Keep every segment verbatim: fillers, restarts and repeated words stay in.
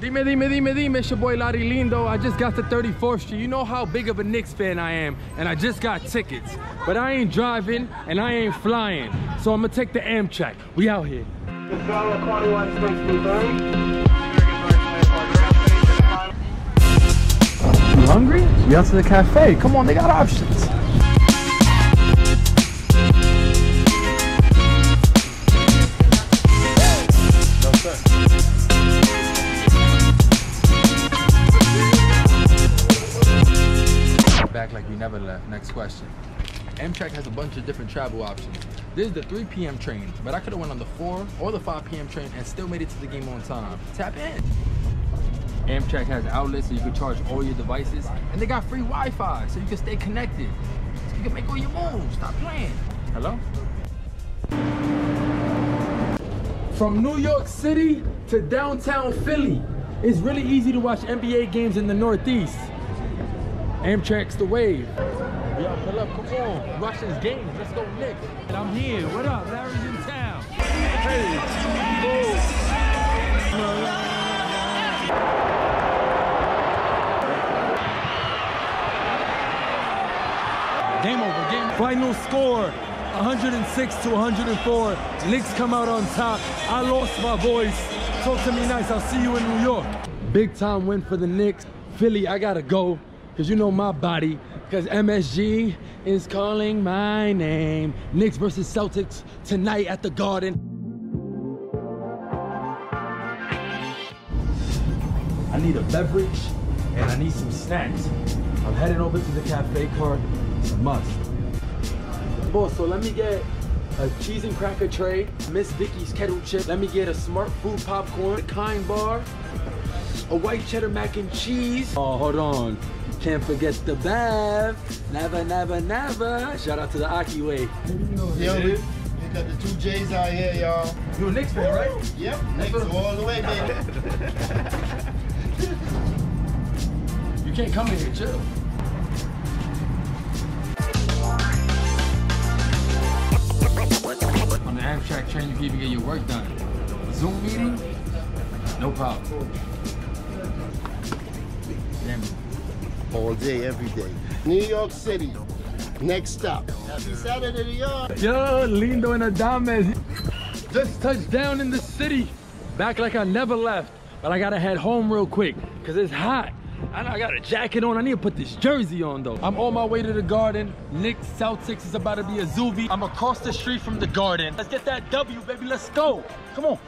Dime, dime, dime, dime, it's your boy Larry Lindo. I just got to thirty-fourth street. You know how big of a Knicks fan I am, and I just got tickets. But I ain't driving, and I ain't flying. So I'm gonna take the Amtrak. We out here. You hungry? We out to the cafe. Come on, they got options. Back like we never left. Next question. Amtrak has a bunch of different travel options. This is the three p m train, but I could have went on the four or the five p m train and still made it to the game on time. Tap in. Amtrak has outlets so you can charge all your devices, and they got free Wi-Fi so you can stay connected. So you can make all your moves. Stop playing. Hello? From New York City to downtown Philly, it's really easy to watch N B A games in the Northeast. Amtrak's the wave. Y'all pull up, come on. Watch this game. Let's go Knicks. And I'm here. What up? Larry's in town. Hey. Cool. Game over. Game. Final score, one hundred six to one hundred four. Knicks come out on top. I lost my voice. Talk to me nice. I'll see you in New York. Big time win for the Knicks. Philly, I gotta go. Cause you know my body, cause M S G is calling my name. Knicks versus Celtics tonight at the Garden. I need a beverage and I need some snacks. I'm heading over to the cafe cart, it's a must. Boss, so let me get a cheese and cracker tray, Miss Vicky's kettle chip, let me get a smart food popcorn, a kind bar, a white cheddar mac and cheese. Oh, hold on. Can't forget the Bev. Never, never, never. Shout out to the Aki Way. Yo, we got the two J's out here, y'all. You a Knicks fan, right? Yep, Knicks all the way, baby. You can't come in here, chill. On the Amtrak train, you can even get your work done. Zoom meeting? No problem. Damn it. All day, every day. New York City, next stop. Happy Saturday, New York. Yo, Lindo and Adames. Just touched down in the city. Back like I never left. But I gotta head home real quick, cause it's hot. I know I got a jacket on, I need to put this jersey on though. I'm on my way to the Garden. Knicks Celtics is about to be a zoovie. I'm across the street from the Garden. Let's get that W, baby, let's go. Come on.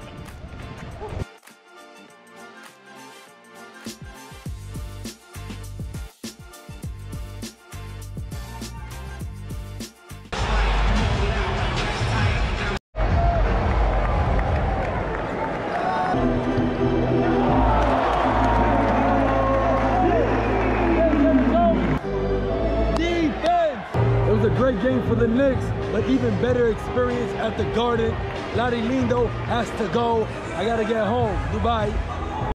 Great game for the Knicks, but even better experience at the Garden. Larry Lindo has to go. I gotta get home. Goodbye.